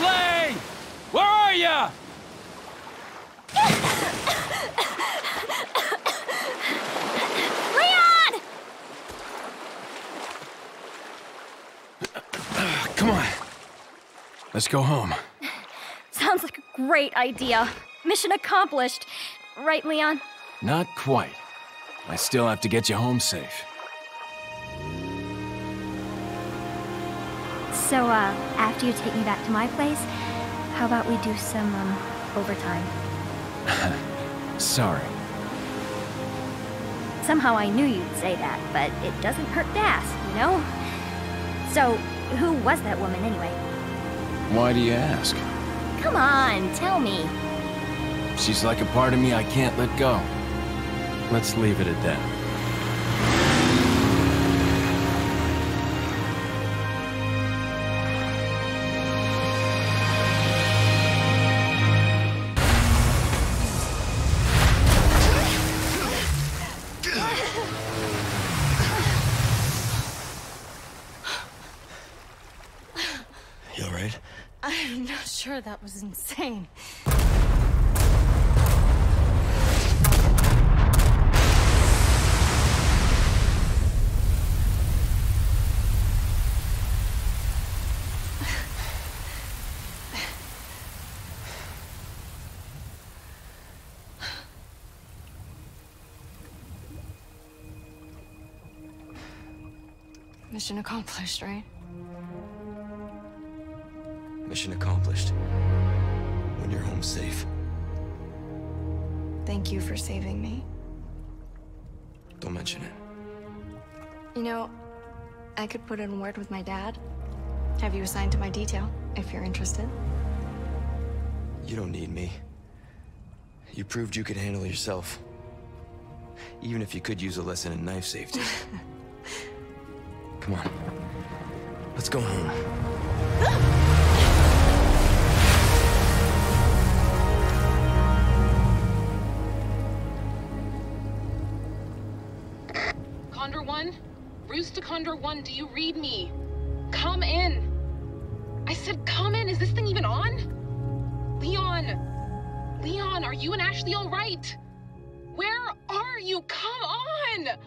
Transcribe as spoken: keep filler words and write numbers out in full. Ashley! Where are ya? Leon! Come on. Let's go home. Sounds like a great idea. Mission accomplished. Right, Leon? Not quite. I still have to get you home safe. So, uh, after you take me back to my place, how about we do some, um, overtime? Sorry. Somehow I knew you'd say that, but it doesn't hurt to ask, you know? So, who was that woman anyway? Why do you ask? Come on, tell me. She's like a part of me I can't let go. Let's leave it at that. That was insane. Mission accomplished, right? Mission accomplished. When you're home safe. Thank you for saving me. Don't mention it. You know, I could put in a word with my dad. Have you assigned to my detail, if you're interested? You don't need me. You proved you could handle yourself. Even if you could use a lesson in knife safety. Come on. Let's go home. Roosticonder one, do you read me? Come in. I said, come in. Is this thing even on? Leon. Leon, are you and Ashley all right? Where are you? Come on!